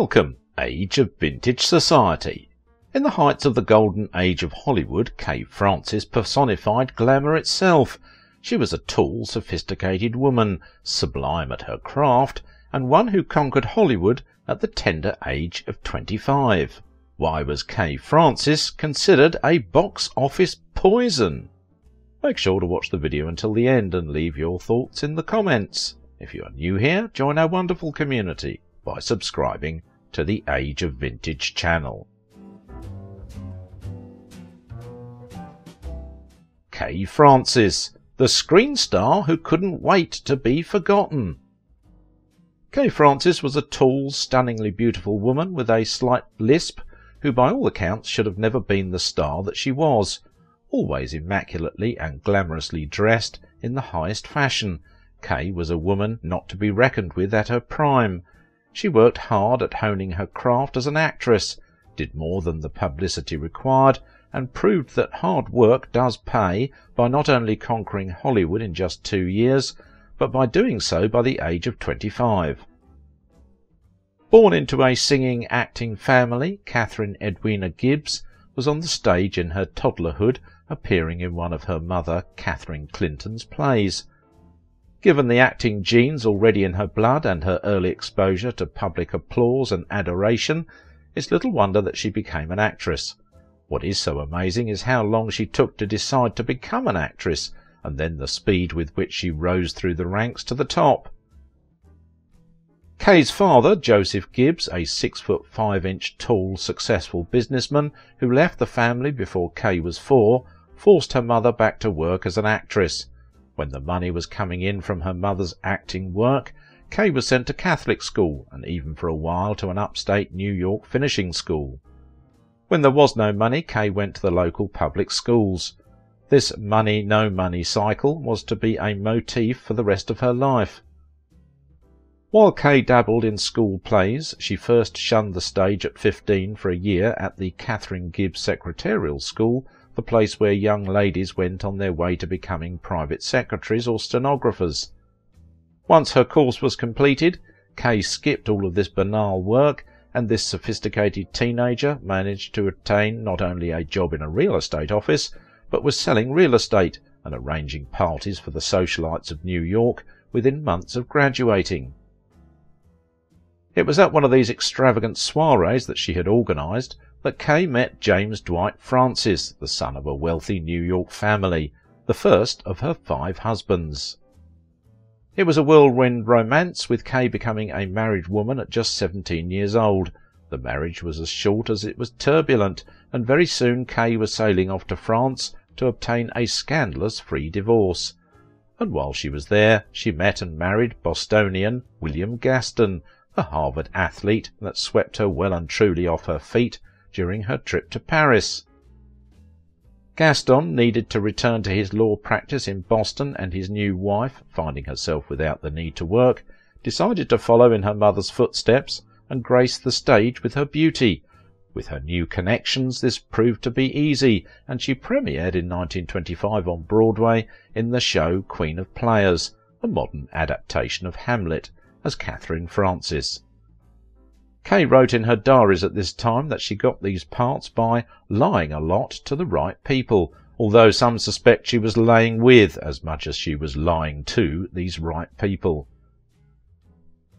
Welcome, Age of Vintage Society. In the heights of the golden age of Hollywood, Kay Francis personified glamour itself. She was a tall, sophisticated woman, sublime at her craft, and one who conquered Hollywood at the tender age of 25. Why was Kay Francis considered a box office poison? Make sure to watch the video until the end and leave your thoughts in the comments. If you are new here, join our wonderful community by subscribing to the Age of Vintage channel. Kay Francis, the screen star who couldn't wait to be forgotten. Kay Francis was a tall, stunningly beautiful woman with a slight lisp, who by all accounts should have never been the star that she was. Always immaculately and glamorously dressed in the highest fashion, Kay was a woman not to be reckoned with at her prime. She worked hard at honing her craft as an actress, did more than the publicity required, and proved that hard work does pay by not only conquering Hollywood in just 2 years, but by doing so by the age of 25. Born into a singing-acting family, Catherine Edwina Gibbs was on the stage in her toddlerhood, appearing in one of her mother, Catherine Clinton's, plays. Given the acting genes already in her blood and her early exposure to public applause and adoration, it's little wonder that she became an actress. What is so amazing is how long she took to decide to become an actress, and then the speed with which she rose through the ranks to the top. Kay's father, Joseph Gibbs, a 6-foot-5-inch tall, successful businessman who left the family before Kay was 4, forced her mother back to work as an actress. When the money was coming in from her mother's acting work, Kay was sent to Catholic school and even for a while to an upstate New York finishing school. When there was no money, Kay went to the local public schools. This money-no-money cycle was to be a motif for the rest of her life. While Kay dabbled in school plays, she first shunned the stage at 15 for a year at the Catherine Gibbs Secretarial School, the place where young ladies went on their way to becoming private secretaries or stenographers. Once her course was completed, Kay skipped all of this banal work, and this sophisticated teenager managed to obtain not only a job in a real estate office, but was selling real estate and arranging parties for the socialites of New York within months of graduating. It was at one of these extravagant soirees that she had organised that Kay met James Dwight Francis, the son of a wealthy New York family, the first of her 5 husbands. It was a whirlwind romance, with Kay becoming a married woman at just 17 years old. The marriage was as short as it was turbulent, and very soon Kay was sailing off to France to obtain a scandalous free divorce. And while she was there, she met and married Bostonian William Gaston, a Harvard athlete that swept her well and truly off her feet during her trip to Paris. Gaston needed to return to his law practice in Boston, and his new wife, finding herself without the need to work, decided to follow in her mother's footsteps and grace the stage with her beauty. With her new connections, this proved to be easy, and she premiered in 1925 on Broadway in the show Queen of Players, a modern adaptation of Hamlet, as Catherine Francis. Kay wrote in her diaries at this time that she got these parts by lying a lot to the right people, although some suspect she was laying with as much as she was lying to these right people.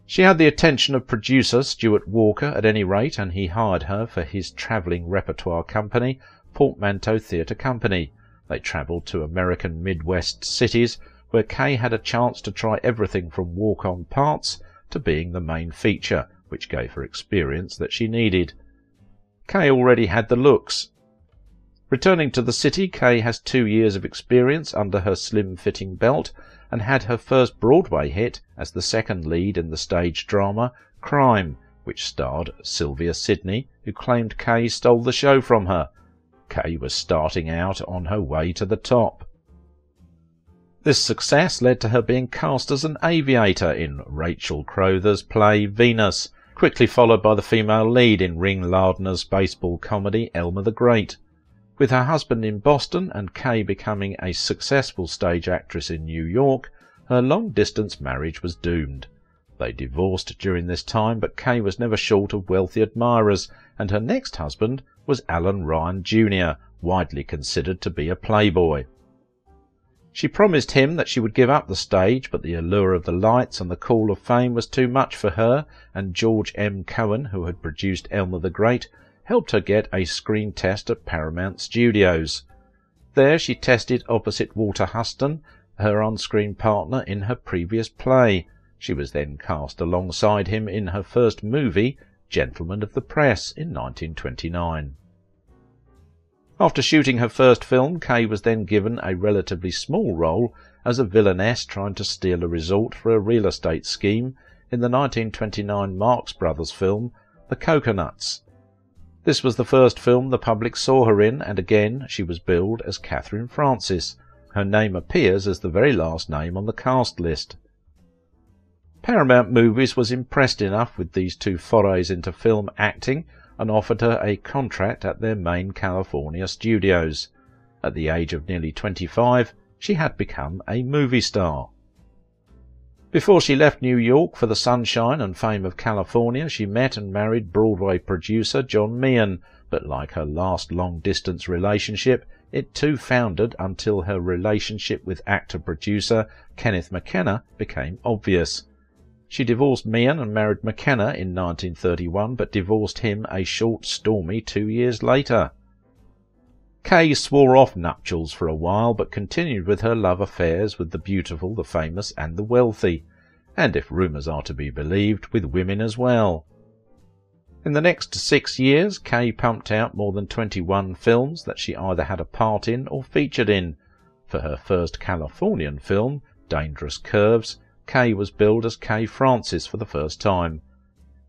She had the attention of producer Stuart Walker at any rate, and he hired her for his travelling repertoire company, Portmanteau Theatre Company. They travelled to American Midwest cities, where Kay had a chance to try everything from walk-on parts to being the main feature, which gave her experience that she needed. Kay already had the looks. Returning to the city, Kay has 2 years of experience under her slim-fitting belt and had her first Broadway hit as the second lead in the stage drama Crime, which starred Sylvia Sidney, who claimed Kay stole the show from her. Kay was starting out on her way to the top. This success led to her being cast as an aviator in Rachel Crothers' play Venus, quickly followed by the female lead in Ring Lardner's baseball comedy Elmer the Great. With her husband in Boston and Kay becoming a successful stage actress in New York, her long-distance marriage was doomed. They divorced during this time, but Kay was never short of wealthy admirers, and her next husband was Alan Ryan Jr., widely considered to be a playboy. She promised him that she would give up the stage, but the allure of the lights and the call of fame was too much for her, and George M. Cohen, who had produced Elmer the Great, helped her get a screen test at Paramount Studios. There she tested opposite Walter Huston, her on-screen partner in her previous play. She was then cast alongside him in her first movie, Gentlemen of the Press, in 1929. After shooting her first film, Kay was then given a relatively small role as a villainess trying to steal a resort for a real estate scheme in the 1929 Marx Brothers film, The Coconuts. This was the first film the public saw her in, and again she was billed as Catherine Francis. Her name appears as the very last name on the cast list. Paramount Movies was impressed enough with these two forays into film acting and offered her a contract at their main California studios. At the age of nearly 25, she had become a movie star. Before she left New York for the sunshine and fame of California, she met and married Broadway producer John Meehan, but like her last long-distance relationship, it too foundered until her relationship with actor-producer Kenneth McKenna became obvious. She divorced Meehan and married McKenna in 1931, but divorced him a short, stormy 2 years later. Kay swore off nuptials for a while, but continued with her love affairs with the beautiful, the famous, and the wealthy, and if rumours are to be believed, with women as well. In the next 6 years, Kay pumped out more than 21 films that she either had a part in or featured in. For her first Californian film, Dangerous Curves, Kay was billed as Kay Francis for the first time.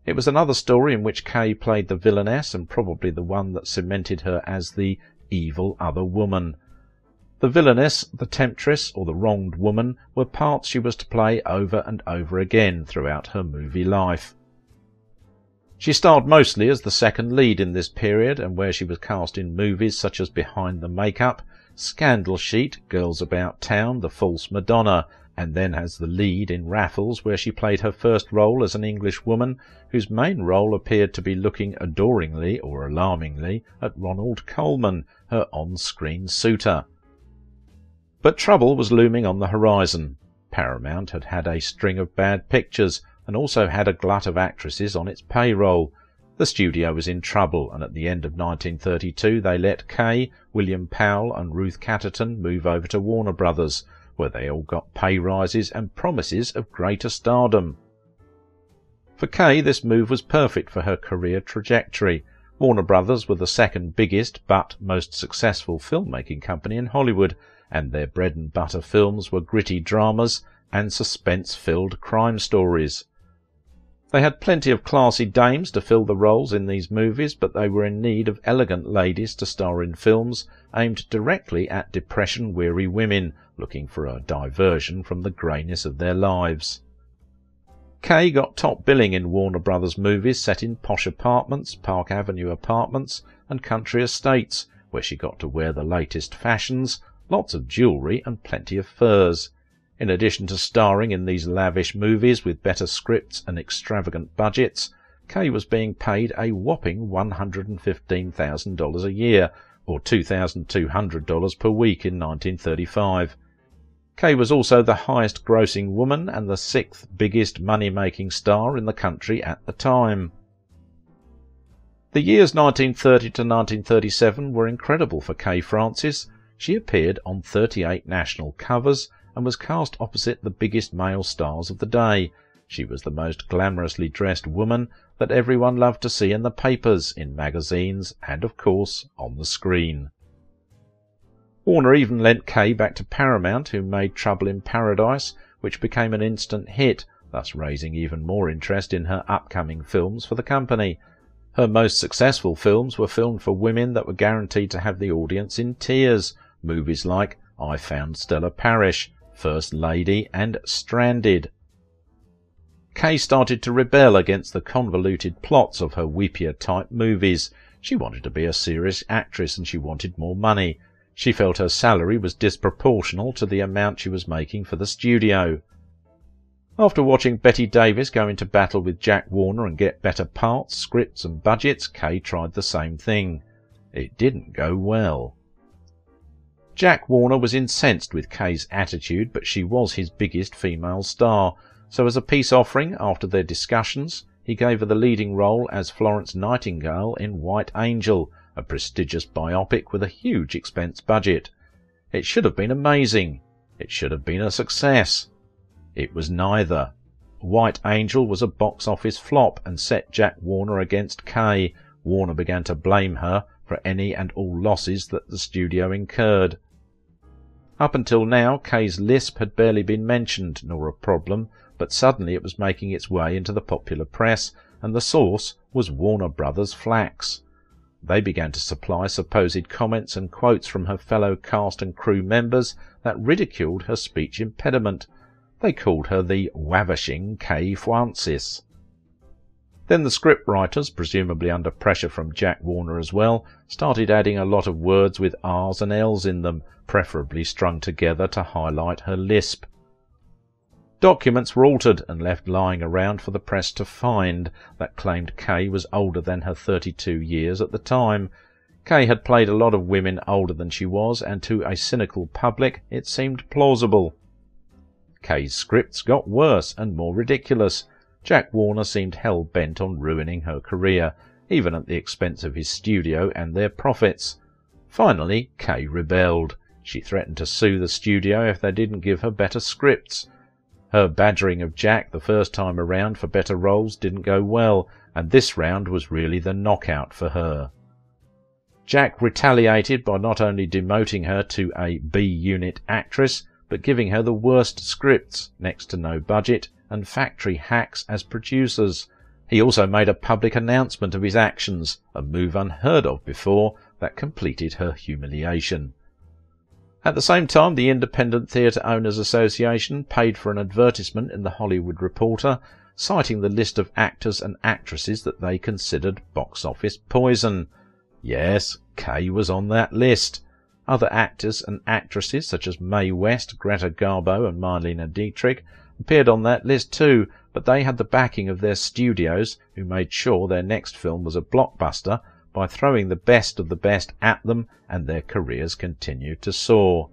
It was another story in which Kay played the villainess, and probably the one that cemented her as the evil other woman. The villainess, the temptress, or the wronged woman were parts she was to play over and over again throughout her movie life. She starred mostly as the second lead in this period, and where she was cast in movies such as Behind the Makeup, Scandal Sheet, Girls About Town, The False Madonna, and then as the lead in Raffles, where she played her first role as an English woman whose main role appeared to be looking adoringly, or alarmingly, at Ronald Coleman, her on-screen suitor. But trouble was looming on the horizon. Paramount had had a string of bad pictures, and also had a glut of actresses on its payroll. The studio was in trouble, and at the end of 1932 they let Kay, William Powell and Ruth Catterton move over to Warner Brothers, where they all got pay rises and promises of greater stardom. For Kay, this move was perfect for her career trajectory. Warner Brothers were the second biggest but most successful filmmaking company in Hollywood, and their bread-and-butter films were gritty dramas and suspense-filled crime stories. They had plenty of classy dames to fill the roles in these movies, but they were in need of elegant ladies to star in films aimed directly at depression-weary women, looking for a diversion from the greyness of their lives. Kay got top billing in Warner Brothers movies set in posh apartments, Park Avenue apartments, and country estates, where she got to wear the latest fashions, lots of jewellery and plenty of furs. In addition to starring in these lavish movies with better scripts and extravagant budgets, Kay was being paid a whopping $115,000 a year, or $2,200 per week in 1935. Kay was also the highest-grossing woman and the sixth biggest money-making star in the country at the time. The years 1930 to 1937 were incredible for Kay Francis. She appeared on 38 national covers and was cast opposite the biggest male stars of the day. She was the most glamorously dressed woman that everyone loved to see in the papers, in magazines, and, of course, on the screen. Warner even lent Kay back to Paramount, who made Trouble in Paradise, which became an instant hit, thus raising even more interest in her upcoming films for the company. Her most successful films were filmed for women that were guaranteed to have the audience in tears, movies like I Found Stella Parish, First Lady, and Stranded. Kay started to rebel against the convoluted plots of her weepier-type movies. She wanted to be a serious actress, and she wanted more money. She felt her salary was disproportional to the amount she was making for the studio. After watching Betty Davis go into battle with Jack Warner and get better parts, scripts and budgets, Kay tried the same thing. It didn't go well. Jack Warner was incensed with Kay's attitude, but she was his biggest female star, so as a peace offering, after their discussions, he gave her the leading role as Florence Nightingale in White Angel, a prestigious biopic with a huge expense budget. It should have been amazing. It should have been a success. It was neither. White Angel was a box office flop and set Jack Warner against Kay. Warner began to blame her for any and all losses that the studio incurred. Up until now, Kay's lisp had barely been mentioned, nor a problem, but suddenly it was making its way into the popular press, and the source was Warner Brothers Flax. They began to supply supposed comments and quotes from her fellow cast and crew members that ridiculed her speech impediment. They called her the wavishing Kay Francis. Then the scriptwriters, presumably under pressure from Jack Warner as well, started adding a lot of words with R's and L's in them, preferably strung together to highlight her lisp. Documents were altered and left lying around for the press to find that claimed Kay was older than her 32 years at the time. Kay had played a lot of women older than she was, and to a cynical public it seemed plausible. Kay's scripts got worse and more ridiculous. Jack Warner seemed hell-bent on ruining her career, even at the expense of his studio and their profits. Finally, Kay rebelled. She threatened to sue the studio if they didn't give her better scripts. Her badgering of Jack the first time around for better roles didn't go well, and this round was really the knockout for her. Jack retaliated by not only demoting her to a B-unit actress, but giving her the worst scripts, next to no budget, and factory hacks as producers. He also made a public announcement of his actions, a move unheard of before, that completed her humiliation. At the same time, the Independent Theatre Owners Association paid for an advertisement in the Hollywood Reporter, citing the list of actors and actresses that they considered box office poison. Yes, Kay was on that list. Other actors and actresses such as Mae West, Greta Garbo and Marlene Dietrich appeared on that list too, but they had the backing of their studios, who made sure their next film was a blockbuster by throwing the best of the best at them, and their careers continued to soar.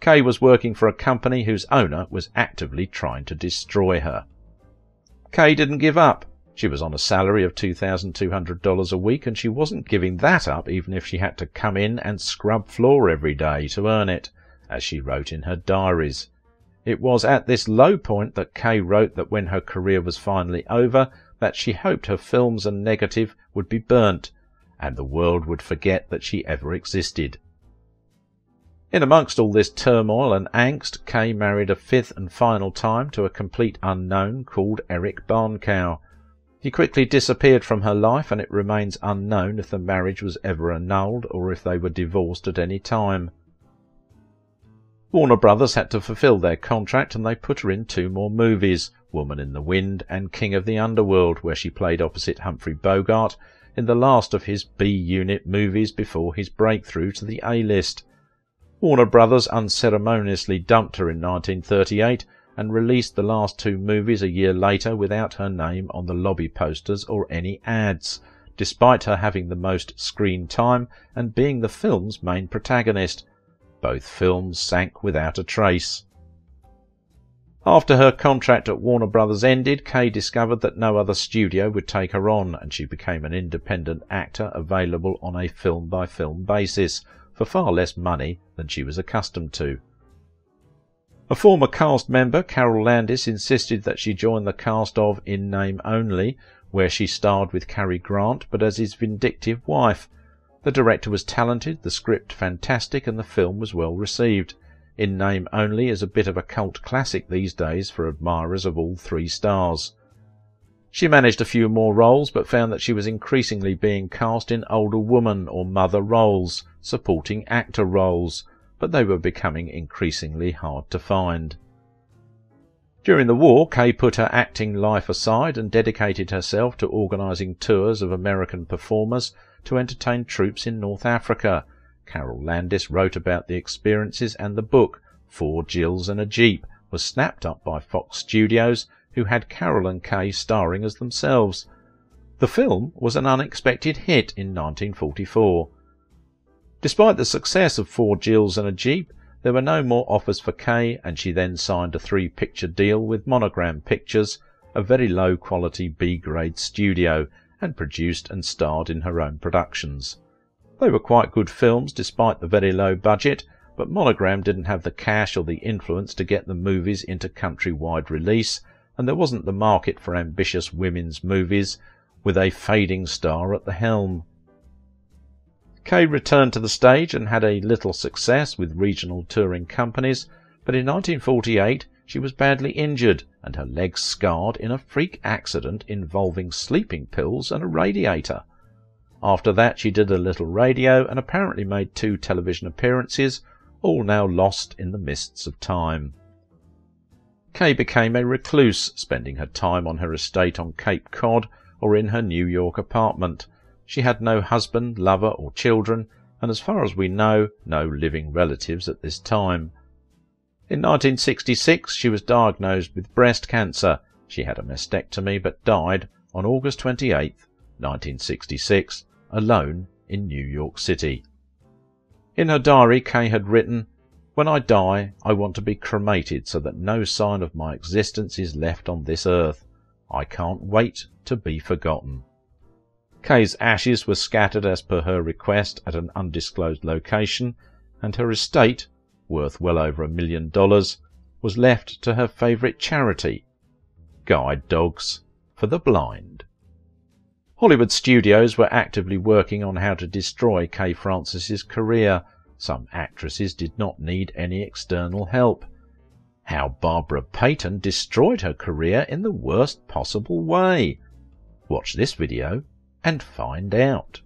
Kay was working for a company whose owner was actively trying to destroy her. Kay didn't give up. She was on a salary of $2,200 a week, and she wasn't giving that up even if she had to come in and scrub floor every day to earn it, as she wrote in her diaries. It was at this low point that Kay wrote that when her career was finally over, that she hoped her films and negative would be burnt, and the world would forget that she ever existed. In amongst all this turmoil and angst, Kay married a fifth and final time to a complete unknown called Eric Barncow. He quickly disappeared from her life, and it remains unknown if the marriage was ever annulled or if they were divorced at any time. Warner Brothers had to fulfill their contract, and they put her in two more movies, Woman in the Wind and King of the Underworld, where she played opposite Humphrey Bogart in the last of his B-unit movies before his breakthrough to the A-list. Warner Brothers unceremoniously dumped her in 1938, and released the last two movies a year later without her name on the lobby posters or any ads, despite her having the most screen time and being the film's main protagonist. Both films sank without a trace. After her contract at Warner Brothers ended, Kay discovered that no other studio would take her on, and she became an independent actor available on a film-by-film basis for far less money than she was accustomed to. A former cast member, Carol Landis, insisted that she join the cast of In Name Only, where she starred with Cary Grant, but as his vindictive wife. The director was talented, the script fantastic, and the film was well received. In Name Only is a bit of a cult classic these days for admirers of all three stars. She managed a few more roles, but found that she was increasingly being cast in older woman or mother roles, supporting actor roles, but they were becoming increasingly hard to find. During the war, Kay put her acting life aside and dedicated herself to organising tours of American performers to entertain troops in North Africa. Carol Landis wrote about the experiences and the book, Four Jills and a Jeep, was snapped up by Fox Studios, who had Carol and Kay starring as themselves. The film was an unexpected hit in 1944. Despite the success of Four Jills and a Jeep, there were no more offers for Kay, and she then signed a 3-picture deal with Monogram Pictures, a very low-quality B-grade studio, and produced and starred in her own productions. They were quite good films despite the very low budget, but Monogram didn't have the cash or the influence to get the movies into countrywide release, and there wasn't the market for ambitious women's movies with a fading star at the helm. Kay returned to the stage and had a little success with regional touring companies, but in 1948 she was badly injured and her legs scarred in a freak accident involving sleeping pills and a radiator. After that she did a little radio and apparently made 2 television appearances, all now lost in the mists of time. Kay became a recluse, spending her time on her estate on Cape Cod or in her New York apartment. She had no husband, lover or children, and as far as we know, no living relatives at this time. In 1966 she was diagnosed with breast cancer. She had a mastectomy but died on August 28, 1966, alone in New York City. In her diary Kay had written, "When I die, I want to be cremated so that no sign of my existence is left on this earth. I can't wait to be forgotten." Kay's ashes were scattered as per her request at an undisclosed location, and her estate, worth well over $1 million, was left to her favourite charity, Guide Dogs for the Blind. Hollywood studios were actively working on how to destroy Kay Francis's career. Some actresses did not need any external help. How Barbara Payton destroyed her career in the worst possible way. Watch this video and find out.